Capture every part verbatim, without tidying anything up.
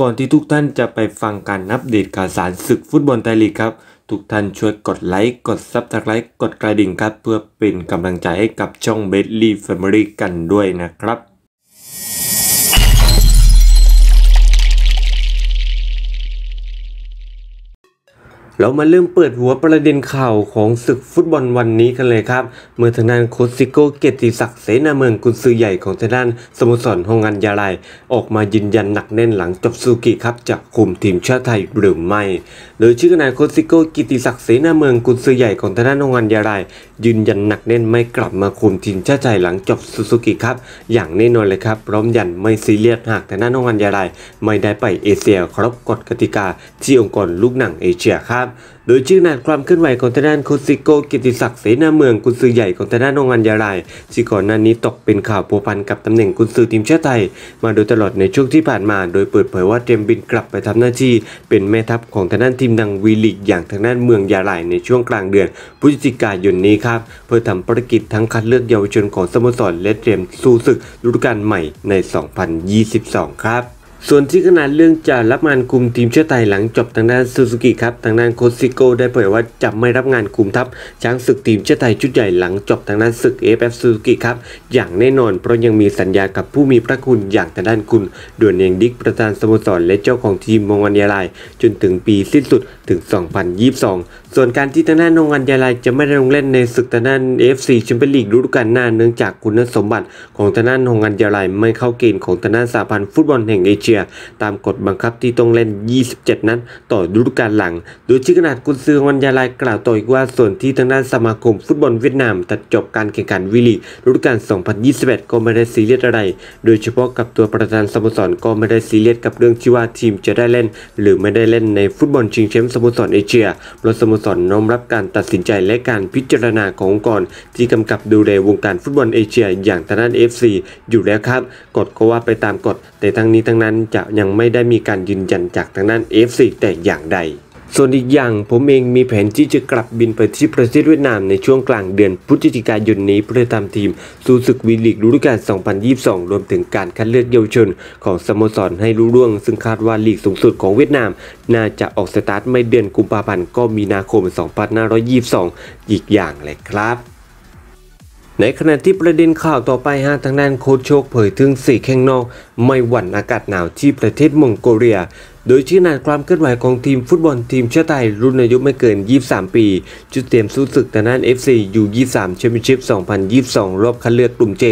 ก่อนที่ทุกท่านจะไปฟังการอัปเดตข่าวสารศึกฟุตบอลไทยลีกครับทุกท่านช่วยกดไลค์กดซับสไครป์กดกระดิ่งครับเพื่อเป็นกำลังใจให้กับช่องเบดลี่แฟมิลี่กันด้วยนะครับเรามาเริ่มเปิดหัวประเด็นข่าวของศึกฟุตบอลวันนี้กันเลยครับเมื่อทางด้านโค้ชซิโก้เกียรติศักดิ์เสนาเมืองกุนซือใหญ่ของทางด้านสโมสรฮงอันยาไลออกมายืนยันหนักแน่นหลังจบซูกิครับจะคุมทีมชาติไทยหรือไม่โดยชื่อนายโค้ชซิโก้เกียรติศักดิ์เสนาเมืองกุนซือใหญ่ของทางด้านฮงอันยาไลยืนยันหนักแน่นไม่กลับมาคุมทีมชาติไทยหลังจบซูกิครับอย่างแน่นอนเลยครับพร้อมยันไม่ซีเรียสหากทางด้านฮงอันยาไลไม่ได้ไปเอเชียครบกฎกติกาที่องค์กรลูกหนังเอเชียครับโดยชื่อนาความเคลื่อนไหวของทางด้านโคซิโก้เกียรติศักดิ์เสนาเมืองกุนซือใหญ่ของทางด้านองอัญญาลายที่ก่อนหน้านี้ตกเป็นข่าวผัวพันกับตำแหน่งกุนซือทีมชาติไทยมาโดยตลอดในช่วงที่ผ่านมาโดยเปิดเผยว่าเตรียมบินกลับไปทำหน้าที่เป็นแม่ทัพของทางด้านทีมดังวีลีกอย่างทางด้านเมืองยาลายในช่วงกลางเดือนพฤศจิกายนนี้ครับเพื่อทำภารกิจทั้งคัดเลือกเยาวชนของสโมสรและเตรียมสู้ศึกฤดูกาลใหม่ใน สองพันยี่สิบสอง ครับส่วนที่ขนาดเรื่องจะรับงานคุมทีมชาติไทยหลังจบทางด้านซูซูกิครับทางด้านโค้ชซิโก้ได้เผยว่าจะไม่รับงานคุมทัพช้างศึกทีมชาติไทยชุดใหญ่หลังจบทางด้านศึก เอฟ เอฟ ซูซูกิครับอย่างแน่นอนเพราะยังมีสัญญากับผู้มีพระคุณอย่างทางด้านคุณด่วนเนียงดิกประธานสโมสรและเจ้าของทีมมงวันยาลายจนถึงปีสิ้นสุดถึง สองพันยี่สิบสอง ส่วนการที่ทางด้านมงวันยาลายจะไม่ได้ลงเล่นในศึกทางด้าน เอ เอฟ ซี Champions League ฤดูกาลหน้าเนื่องจากคุณสมบัติของทางด้านมงวันยาลายไม่เข้าเกณฑ์ของทางด้านสหพันธ์ฟุตบอลแห่งเอเชียตามกฎบังคับที่ต้องเล่นยี่สิบเจ็ดนัดต่อฤดูกาลหลังโดยชื่อขนาดกุนซือวันยาลายกล่าวต่ออีกว่าส่วนที่ทางด้านสมาคมฟุตบอลเวียดนามตัดจบการแข่งขันวีลีกฤดูกาล สองพันยี่สิบเอ็ด ก็ไม่ได้ซีเรียสอะไรโดยเฉพาะกับตัวประธานสโมสรก็ไม่ได้ซีเรียสกับเรื่องที่ว่าทีมจะได้เล่นหรือไม่ได้เล่นในฟุตบอลชิงแชมป์สโมสรเอเชียเพราะสโมสรน้อมรับการตัดสินใจและการพิจารณาขององค์กรที่กำกับดูแลวงการฟุตบอลเอเชียอย่างทางด้าน เอฟ ซี อยู่แล้วครับกฎก็ว่าไปตามกฎแต่ทั้งนี้ทั้งนั้นจะยังไม่ได้มีการยืนยันจากทางด้าน เอฟ ซี แต่อย่างใดส่วนอีกอย่างผมเองมีแผนที่จะกลับบินไปที่ประเทศเวียดนามในช่วงกลางเดือนพฤศจิกายนนี้เพื่อตามทีมสู่ศึกวีลีกฤดูกาล สองพันยี่สิบสอง รวมถึงการคัดเลือกเยาวชนของสโมสรให้รุ่งเรืองซึ่งคาดว่าลีกสูงสุดของเวียดนามน่าจะออกสตาร์ทไม่เดือนกุมภาพันธ์ก็มีนาคม สองพันห้าร้อยยี่สิบสอง อีกอย่างเลยครับในขณะที่ประเด็นข่าวต่อไปฮะทางด้านโค้ชโชคเผยถึงสี่แข้งนอกไม่หวั่นอากาศหนาวที่ประเทศมองโกเลียโดยชื่อนานความเคลื่อนไหวของทีมฟุตบอลทีมชาติไทยรุ่นอายุไม่เกินยี่สิบสามปีจุดเตรียมสู้ศึกทางด้าน เอฟ ซี ยู ยี่สิบสาม Championship สองพันยี่สิบสอง รอบคัดเลือกกลุ่ม เจ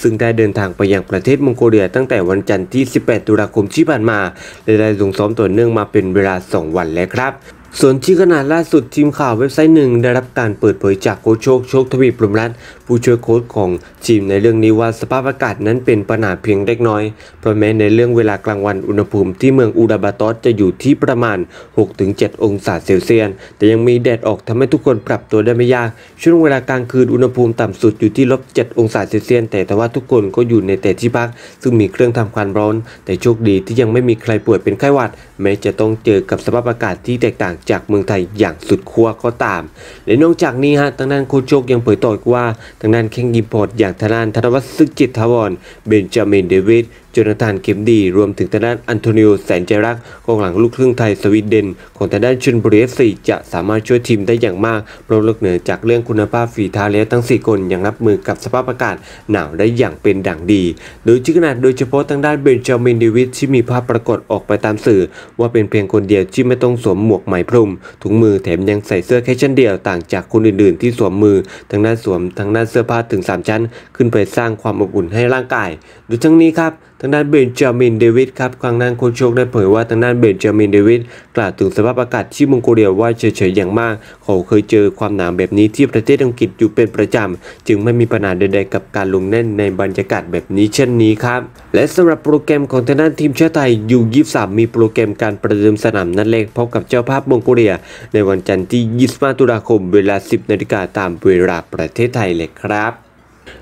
ซึ่งได้เดินทางไปยังประเทศมองโกเลียตั้งแต่วันจันทร์ที่สิบแปดตุลาคมที่ผ่านมาและได้ลงซ้อมต่อเนื่องมาเป็นเวลาสองวันแล้วครับส่วนที่ขนาดล่าสุดทีมข่าวเว็บไซต์หนึ่งได้รับการเปิดเผยจากโค้ชโชคโชคทวีปรมรัตน์ผู้ช่วยโค้ชของทีมในเรื่องนี้ว่าสภาพอากาศนั้นเป็นปัญหาเพียงเล็กน้อยเพราะแม้ในเรื่องเวลากลางวันอุณหภูมิที่เมืองอูดาบาตอสจะอยู่ที่ประมาณ หกถึงเจ็ด องศาเซลเซียสแต่ยังมีแดดออกทำให้ทุกคนปรับตัวได้ไม่ยากช่วงเวลากลางคืนอุณหภูมิต่ำสุดอยู่ที่ ลบเจ็ด องศาเซลเซียสแต่แต่ว่าทุกคนก็อยู่ในแต่ที่พักซึ่งมีเครื่องทำความร้อนแต่โชคดีที่ยังไม่มีใครป่วยเป็นไข้หวัดแม้จะต้องเจอกับสภาพอากาศที่แตกต่างจากเมืองไทยอย่างสุดขั้วก็ตามและนอกจากนี้ฮะทางด้านโคโชกยังเผยต่ออีกว่าทางด้านแข้งยิมพอร์ตอย่างทางด้านธนวัฒน์ซึกจิตถาวรเบนจามินเดวิดโจนาธานเข็มดีรวมถึงทางด้านอันโทนิโอแสนใจรักกองหลังลูกครึ่งไทยสวีเดนของทางด้านชลบุรี เอฟ ซี จะสามารถช่วยทีมได้อย่างมากเพราะนอกเหนือจากเรื่องคุณภาพฝีเท้าแล้วทั้งสี่คนยังรับมือกับสภาพอากาศหนาวได้อย่างเป็นดั่งดีโดยชื่อขนาดโดยเฉพาะทางด้านเบนจามินเดวิดที่มีภาพปรากฏออกไปตามสื่อว่าเป็นเพียงคนเดียวที่ไม่ต้องสวมหมวกไหมพรมถุงมือแถมยังใส่เสื้อแค่ชั้นเดียวต่างจากคนอื่นๆที่สวมมือทางด้านสวมทางด้านเสื้อผ้าถึงสามชั้นขึ้นไปสร้างความอบอุ่นให้ร่างกายโดยทั้งนี้ครับทางด้านเบนจามินเดวิดครับทางด้านโค้ชโชคได้เผยว่าทางด้านเบนจามินเดวิดกล่าวถึงสภาพอากาศที่มองโกเลียว่าเฉยๆอย่างมากเขาเคยเจอความหนาวแบบนี้ที่ประเทศอังกฤษอยู่เป็นประจำจึงไม่มีปัญหาใดๆกับการลงเล่นในบรรยากาศแบบนี้เช่นนี้ครับและสำหรับโปรแกรมของทางด้านทีมชาติไทยยูยี่สิบสามมีโปรแกรมการประเดิมสนามนัดแรกพบกับเจ้าภาพมองโกเลียในวันจันทร์ที่ยี่สิบห้าตุลาคมเวลาสิบนาฬิกาตามเวลาประเทศไทยเลยครับ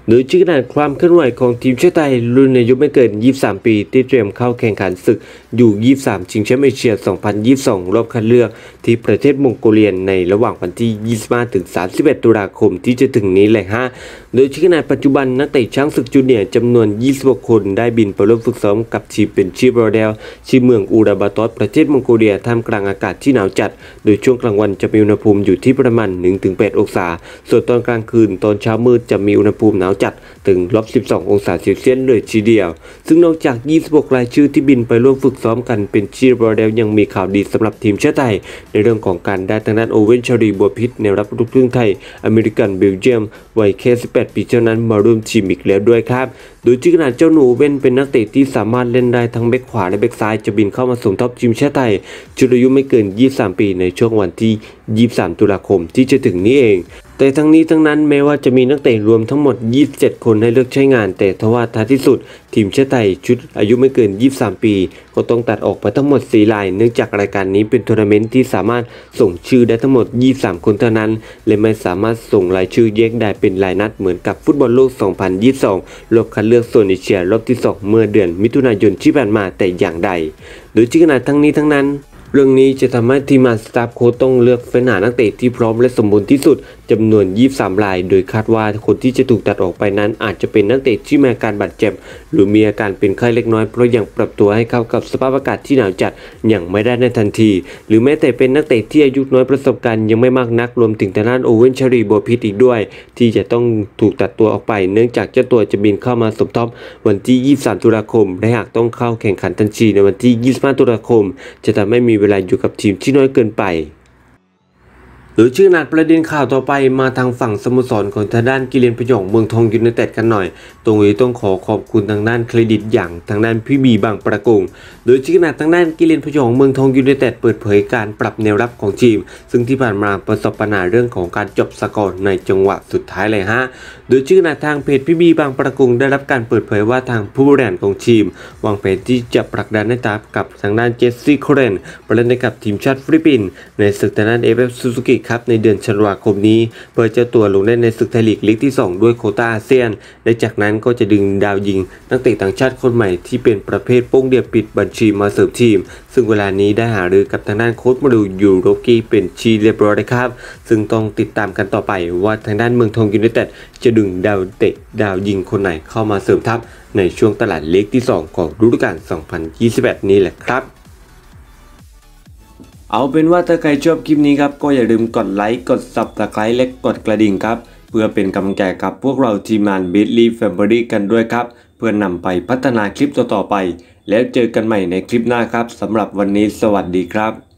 โดยชี้ขนาดความเคลื่อนไหวของทีมชาติไทยรุ่นอายุไม่เกินยี่สิบสามปีที่เตรียมเข้าแข่งขันศึกยู ยี่สิบสามชิงแชมป์เอเชียสองพันยี่สิบสองรอบคัดเลือกที่ประเทศมองโกเลียในระหว่างวันที่ ยี่สิบห้าถึงสามสิบเอ็ด ตุลาคมที่จะถึงนี้เลยฮะโดยชี้ขนาดปัจจุบันนักเตะช้างศึกจูเนียร์จำนวนยี่สิบหกคนได้บินไปร่วมฝึกซ้อมกับทีมเป็นชีบราเดลชีเมืองอูราบาตอสประเทศมองโกเลียท่ามกลางอากาศที่หนาวจัดโดยช่วงกลางวันจะมีอุณหภูมิอยู่ที่ประมาณ หนึ่งถึงแปด องศาส่วนตอนกลางคืนตอนเช้ามืดจะมีอุณหภูมิหนาวจัดถึงลบ สิบสอง องศาเซลเซียสเลยทีเดียวซึ่งนอกจากยี่สิบหกรายชื่อที่บินไปร่วมฝึกซ้อมกันเป็นชีบราเดลยังมีข่าวดีสำหรับทีมชาติไทยในเรื่องของการได้ทางด้านโอเว่นชารีบัวพิษแนวรับลูกครึ่งไทยอเมริกันเบลเยียมวัยแค่สิบแปดปีเท่านั้นมาร่วมทีมอีกแล้วด้วยครับโดยที่ขนาดเจ้าหนูเว่นเป็นนักเตะที่สามารถเล่นได้ทั้งเบ็กขวาและเบ็กซ้ายจะบินเข้ามาสมทบทีมชาติไทยชุดอายุไม่เกินยี่สิบสามปีในช่วงวันที่ยี่สิบสามตุลาคมที่จะถึงนี้เองแต่ทั้งนี้ทั้งนั้นแม้ว่าจะมีนักเตะรวมทั้งหมดยี่สิบเจ็ดคนให้เลือกใช้งานแต่ทว่าท้ายที่สุดทีมชาติไทยชุดอายุไม่เกินยี่สิบสามปีก็ต้องตัดออกไปทั้งหมดสี่รายเนื่องจากรายการนี้เป็นทัวร์นาเมนต์ที่สามารถส่งชื่อได้ทั้งหมดยี่สิบสามคนเท่านั้นและไม่สามารถส่งรายชื่อแยกได้เป็นรายนัดเหมือนกับฟุตบอลโลกสองพันยี่สิบสองรอบคัดเลือกโซนเอเชียรอบที่สองเมื่อเดือนมิถุนายนที่ผ่านมาแต่อย่างใดโดยที่ขนาดทั้งนี้ทั้งนั้นเรื่องนี้จะทำให้ทีมสตาฟโค้ชต้องเลือกเฟ้นหานักเตะที่พร้อมและสมบูรณ์ที่สุดจำนวนยี่สิบสามรายโดยคาดว่าคนที่จะถูกตัดออกไปนั้นอาจจะเป็นนักเตะที่มีอาการบาดเจ็บหรือมีอาการเป็นไข้เล็กน้อยเพราะยังปรับตัวให้เข้ากับสภาพอากาศที่หนาวจัดอย่างไม่ได้ในทันทีหรือแม้แต่เป็นนักเตะที่อายุน้อยประสบการณ์ยังไม่มากนักรวมถึงทางด้านโอเว่นชารีบัวพิษอีกด้วยที่จะต้องถูกตัดตัวออกไปเนื่องจากเจ้าตัวจะบินเข้ามาสมทบวันที่ยี่สิบสามตุลาคมและหากต้องเข้าแข่งขันทันทีในวันที่ยี่สิบห้าตุลาคมจะทำให้มีเวลาอยู่กับทีมที่น้อยเกินไปหรือชื่อหนักประเด็นข่าวต่อไปมาทางฝั่งสโมสรของทางด้านกิเลนพยองเมืองทองยูไนเต็ดกันหน่อยตรงนี้ต้องขอขอบคุณทางด้านเครดิตอย่างทางด้านพี่บีบางประกงโดยชื่อหนักทางด้านกิเลนพยองเมืองทองยูไนเต็ดเปิดเผยการปรับแนวรับของทีมซึ่งที่ผ่านมาประสบปัญหาเรื่องของการจบสกอร์ในจังหวะสุดท้ายเลยฮะโดยชื่อหนักทางเพจพี่บีบางประกงได้รับการเปิดเผยว่าทางผู้บริหารของทีมวางแผนที่จะผลักดันให้ทัพกับทางด้านเจสซี่โคเรนไปเล่นในกับทีมชาติฟิลิปปินส์ในศึกทางด้านเอฟซูซูกิครับในเดือนธันวาคมนี้เพื่อเจ้าตัวลงเล่นในศึกไทยลีกลีกที่สองด้วยโควต้าอาเซียนและจากนั้นก็จะดึงดาวยิงนักเตะต่างชาติคนใหม่ที่เป็นประเภทโป้งเดียบปิดบัญชีมาเสริมทีมซึ่งเวลานี้ได้หารือกับทางด้านโค้ชมาดูยูโรกี้เป็นชีเรียบร้อยครับซึ่งต้องติดตามกันต่อไปว่าทางด้านเมืองทองยูไนเต็ดจะดึงดาวเตะดาวยิงคนไหนเข้ามาเสริมทัพในช่วงตลาดลีกที่สองของฤดูกาลสองพันยี่สิบแปดนี้แหละครับเอาเป็นว่าถ้าใครชอบคลิปนี้ครับก็อย่าลืมกดไลค์กด Subscribe และกดกระดิ่งครับเพื่อเป็นกำลังใจกับพวกเราทีมงาน Bitly Family กันด้วยครับเพื่อนำไปพัฒนาคลิปต่อๆไปแล้วเจอกันใหม่ในคลิปหน้าครับสำหรับวันนี้สวัสดีครับ